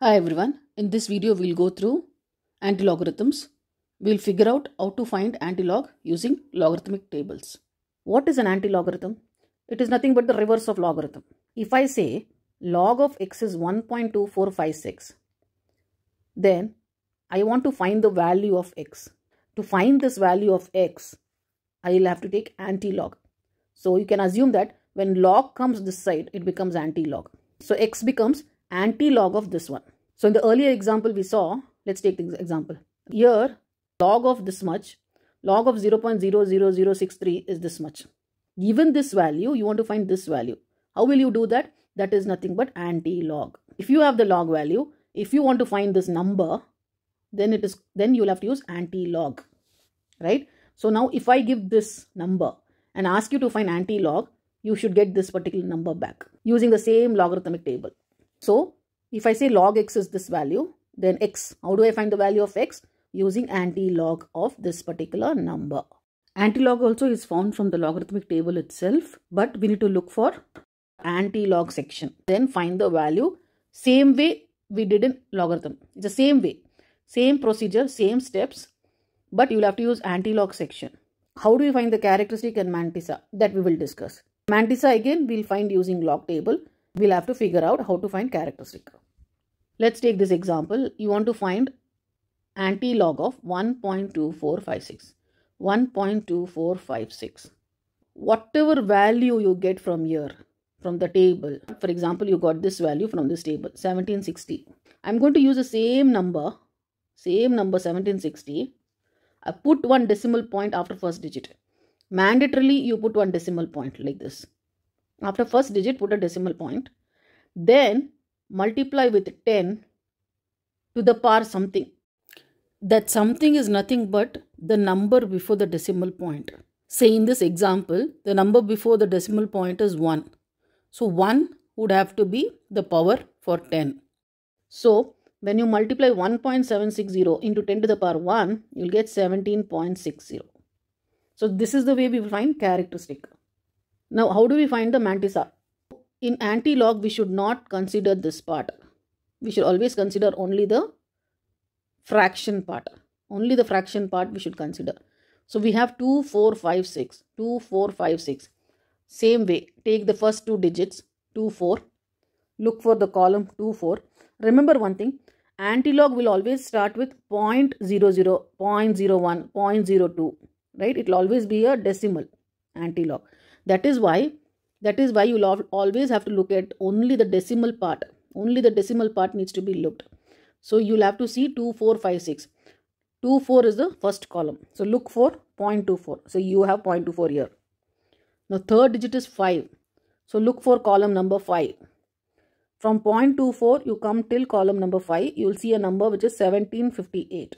Hi everyone, in this video we'll go through antilogarithms. We'll figure out how to find antilog using logarithmic tables. What is an antilogarithm? It is nothing but the reverse of logarithm. If I say log of x is 1.2456, then I want to find the value of x. To find this value of x, I will have to take antilog. So you can assume that when log comes this side, it becomes antilog. So x becomes antilog of this one. So in the earlier example we saw, let's take the example. Here log of this much, log of 0.00063 is this much. Given this value, you want to find this value. How will you do that? That is nothing but antilog. If you have the log value, if you want to find this number, then you'll have to use antilog, right? So now if I give this number and ask you to find antilog, you should get this particular number back using the same logarithmic table. So if I say log x is this value, then x, how do I find the value of x? Using antilog of this particular number. Antilog also is found from the logarithmic table itself, but we need to look for antilog section. Then find the value, same way we did in logarithm. It's the same way, same procedure, same steps, but you'll have to use antilog section. How do you find the characteristic and mantissa? That we will discuss. Mantissa again we'll find using log table. We'll have to figure out how to find characteristic. Let's take this example. You want to find antilog of 1.2456. 1.2456. Whatever value you get from here, from the table. For example, you got this value from this table, 1760. I'm going to use the same number 1760. I put one decimal point after first digit. Mandatorily, you put one decimal point like this. After first digit, put a decimal point. Then multiply with 10 to the power something. That something is nothing but the number before the decimal point. Say in this example, the number before the decimal point is 1. So 1 would have to be the power for 10. So when you multiply 1.760 into 10 to the power 1, you'll get 17.60. So this is the way we find characteristic. Now, how do we find the mantissa? In antilog, we should not consider this part. We should always consider only the fraction part. Only the fraction part we should consider. So we have 2, 4, 5, 6. 2, 4, 5, 6. Same way, take the first two digits, 2, 4. Look for the column 2, 4. Remember one thing, antilog will always start with 0.00, 0.01, 0.02. Right? It will always be a decimal antilog. That is why you always have to look at only the decimal part. Only the decimal part needs to be looked. So you'll have to see 2, 4, 5, 6. 2, 4 is the first column. So look for 0.24. So you have 0.24 here. Now third digit is 5. So look for column number 5. From 0.24 you come till column number 5. You will see a number which is 1758.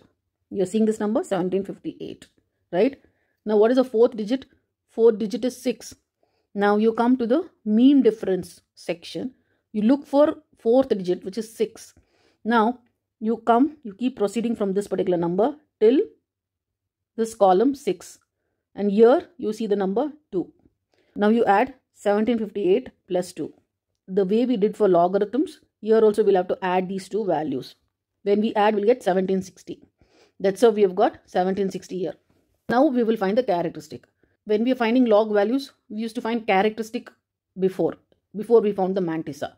You're seeing this number 1758. Right? Now what is the fourth digit? Fourth digit is 6. Now you come to the mean difference section. You look for fourth digit, which is 6. Now you keep proceeding from this particular number till this column 6. And here you see the number 2. Now you add 1758 plus 2. The way we did for logarithms, here also we'll have to add these two values. When we add, we'll get 1760. That's how we have got 1760 here. Now we will find the characteristic. When we are finding log values, we used to find characteristic before we found the mantissa.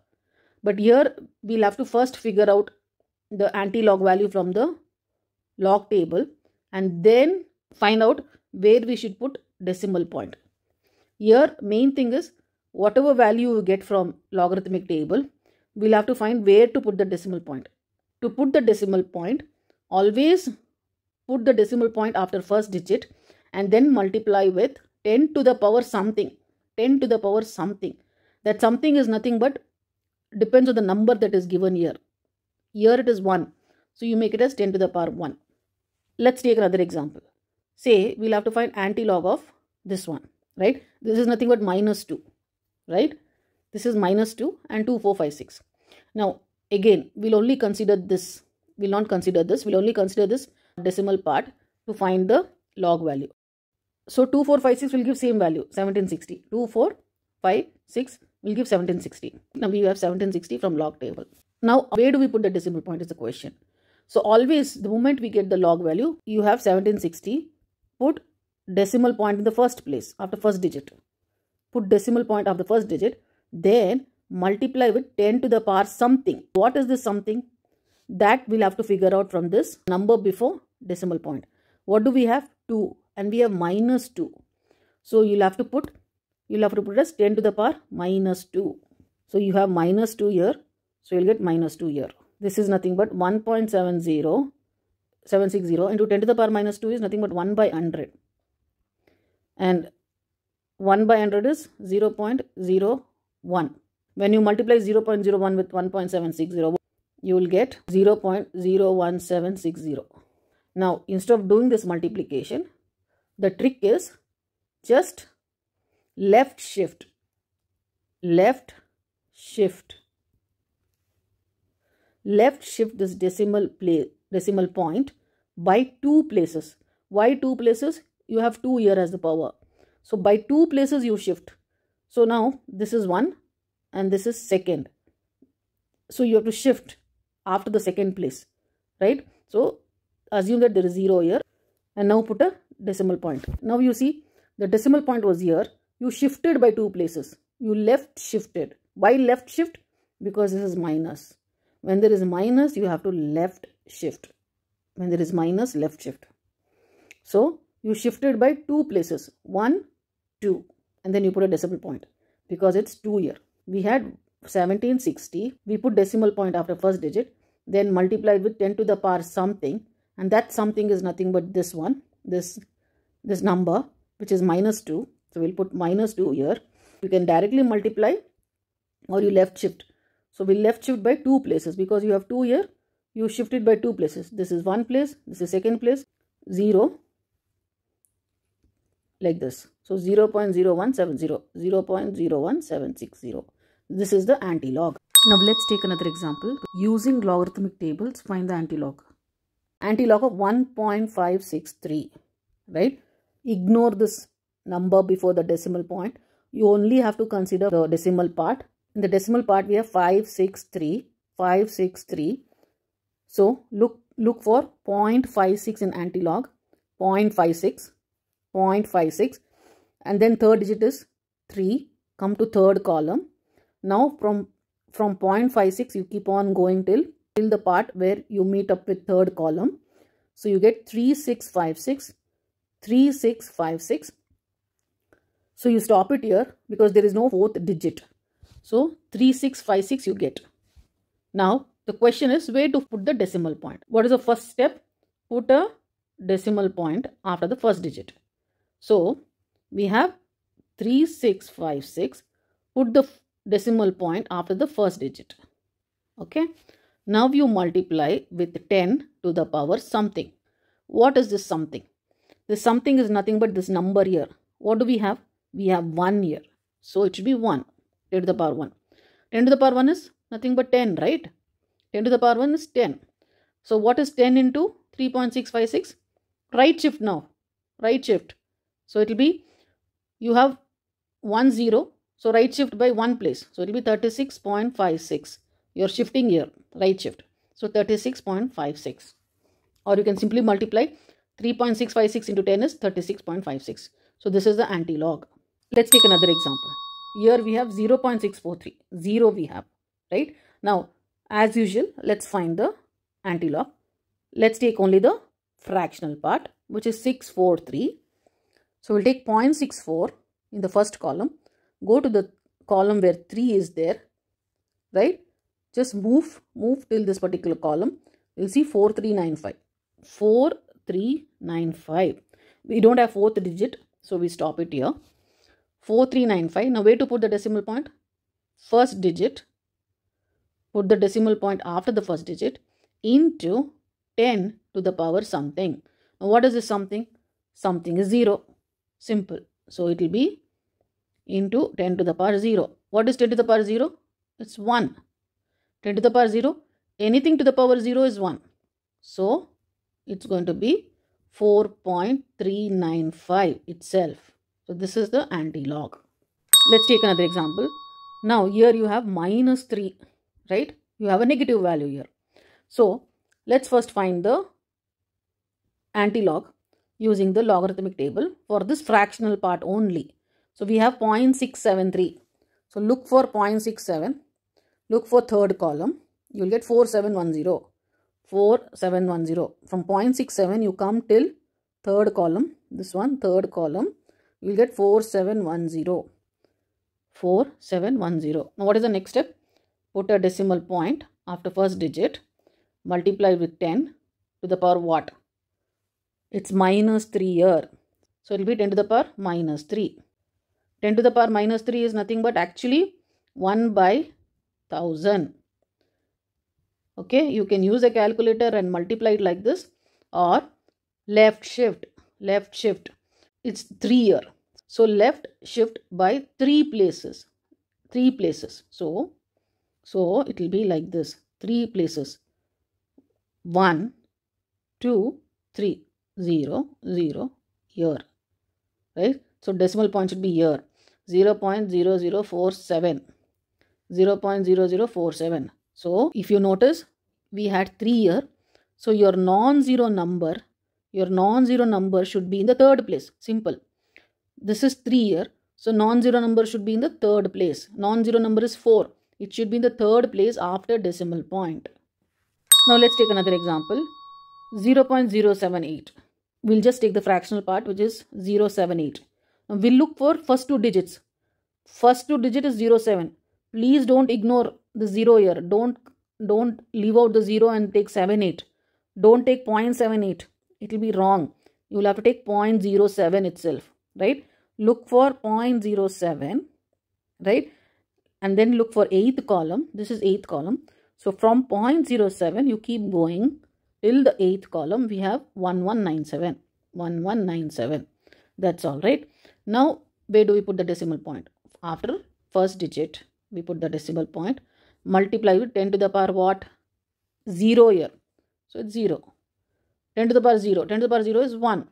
But here we'll have to first figure out the antilog value from the log table and then find out where we should put decimal point. Here main thing is whatever value you get from logarithmic table, we'll have to find where to put the decimal point. To put the decimal point, always put the decimal point after first digit. And then multiply with 10 to the power something. 10 to the power something. That something is nothing but depends on the number that is given here. Here it is 1. So you make it as 10 to the power 1. Let's take another example. Say we'll have to find antilog of this one. Right? This is nothing but minus 2. Right? This is minus 2 and 2, 4, 5, 6. Now again we'll only consider this. We'll not consider this. We'll only consider this decimal part to find the log value. So 2, 4, 5, 6 will give same value, 1760. 2, 4, 5, 6 will give 1760. Now we have 1760 from log table. Now, where do we put the decimal point is the question. So always, the moment we get the log value, you have 1760, put decimal point in the first place, after first digit. Put decimal point after first digit, then multiply with 10 to the power something. What is this something? That we'll have to figure out from this number before decimal point. What do we have? 2, and we have minus 2. So you'll have to put as 10 to the power minus 2. So you have minus 2 here. So you'll get minus 2 here. This is nothing but 1.70760 into 10 to the power minus 2 is nothing but 1 by 100. And 1 by 100 is 0.01. When you multiply 0.01 with 1.760, you will get 0.01760. Now, instead of doing this multiplication, the trick is just left shift this decimal point by 2 places. Why 2 places? You have 2 here as the power. So by 2 places you shift. So now this is 1 and this is 2nd. So you have to shift after the 2nd place, right? So assume that there is 0 here and now put a decimal point. Now you see the decimal point was here. You shifted by 2 places. You left shifted. Why left shift? Because this is minus. When there is minus, you have to left shift. When there is minus, left shift. So you shifted by 2 places. 1, 2. And then you put a decimal point. Because it's 2 here. We had 1760. We put decimal point after first digit. Then multiplied with 10 to the power something. And that something is nothing but this one. This number, which is minus 2. So we'll put minus 2 here. You can directly multiply or you left shift. So we left shift by 2 places because you have 2 here. You shifted by 2 places. This is 1 place. This is 2nd place. 0. Like this. So 0.0170. 0.01760. This is the anti-log. Now let's take another example. Using logarithmic tables, find the anti-log. Anti-log of 1.563. Right? Ignore this number before the decimal point. You only have to consider the decimal part. In the decimal part, we have 563. So look for 0.56 in antilog, 0.56, and then third digit is 3. Come to third column. Now from 0.56, you keep on going till the part where you meet up with third column. So you get 3656. So you stop it here because there is no fourth digit. So 3656 you get. Now the question is where to put the decimal point. What is the first step? Put a decimal point after the first digit. So we have 3656. Put the decimal point after the first digit. Okay. Now you multiply with 10 to the power something. What is this something? This something is nothing but this number here. What do we have? We have 1 here. So it should be 1. 10 to the power 1. 10 to the power 1 is nothing but 10, right? 10 to the power 1 is 10. So what is 10 into 3.656? Right shift now. Right shift. So it will be, you have 10. So right shift by 1 place. So it will be 36.56. You are shifting here. Right shift. So 36.56. Or you can simply multiply 3.656 into 10 is 36.56. So this is the anti-log. Let's take another example. Here we have 0.643. 0 we have, right? Now, as usual, let's find the anti-log. Let's take only the fractional part, which is 643. So we'll take 0.64 in the first column. Go to the column where 3 is there, right? Just move till this particular column. You'll see 4395. 4395. We don't have fourth digit, so we stop it here. 4395. Now where to put the decimal point? First digit. Put the decimal point after the first digit into 10 to the power something. Now what is this something? Something is 0. Simple. So it will be into 10 to the power 0. What is 10 to the power 0? It's 1. 10 to the power 0. Anything to the power 0 is 1. So it's going to be 4.395 itself. So this is the anti-log. Let's take another example. Now here you have minus 3, right? You have a negative value here. So let's first find the antilog using the logarithmic table for this fractional part only. So we have 0.673. So look for 0.67. Look for third column. You will get 4710. 4710. From 0.67 you come till third column. This one, third column. You will get 4710. 4710. Now what is the next step? Put a decimal point after first digit. Multiply with 10 to the power what? It's minus 3 here. So it will be 10 to the power minus 3. 10 to the power minus 3 is nothing but actually 1 by 1000. Okay, you can use a calculator and multiply it like this, or left shift. Left shift. It's 3 here. So left shift by 3 places. 3 places. So it will be like this. 3 places. 1, 2, 3. 0, 0, here, right? So decimal point should be here. 0.0047. 0.0047. So if you notice, we had 3 here. So your non-zero number should be in the third place. Simple. This is 3 here. So non-zero number should be in the third place. Non-zero number is 4. It should be in the third place after decimal point. Now let's take another example. 0.078. We'll just take the fractional part, which is 078. Now we'll look for first two digits. First two digit is 07. Please don't ignore the 0 here. Don't leave out the 0 and take 78. Don't take 0.78. It will be wrong. You will have to take 0.07 itself, right? Look for 0.07, right? And then look for 8th column. This is 8th column. So from 0.07, you keep going. Till the 8th column, we have 1197. 1197. That's all right. Now, where do we put the decimal point? After first digit, we put the decimal point. Multiply with 10 to the power what? 0 here. So, it's 0. 10 to the power 0. 10 to the power 0 is 1.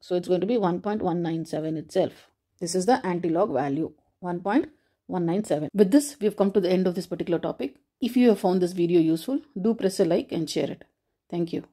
So, it's going to be 1.197 itself. This is the antilog value. 1.197. With this, we have come to the end of this particular topic. If you have found this video useful, do press a like and share it. Thank you.